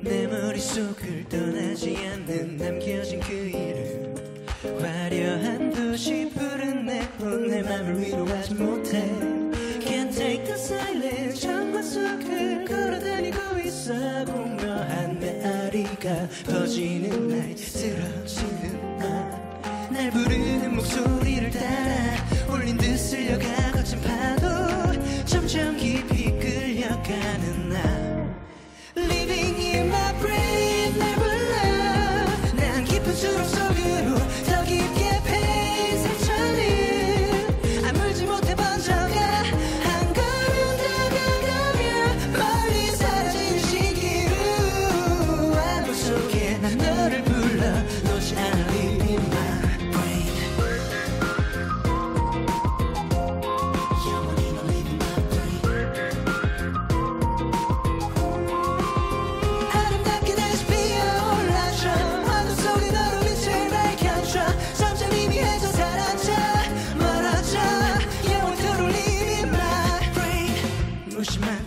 내 머릿속을 떠나지 않는 남겨진 그 이름 화려한 듯이 푸른 내폰 내 맘을 위로하지 못해 Can't take the silence 정과 속을 걸어다니고 있어 공허한 메아리가 퍼지는 날 쓰러지는 날 부르는 목소리를 따라 울린 듯 쓸려가 거친 파도 점점 깊이 끌려가는 날 Living in my brain, never love. 난 깊은 수렁 속으로 더 깊게 pain 상처를 아물지 못해 번져가 한 걸음 다가가며 멀리 사라진 시기로 안무 속에 난 너를 불러 놓지 않아 Living in my brain. 영원히 너 Living in my brain. 무심한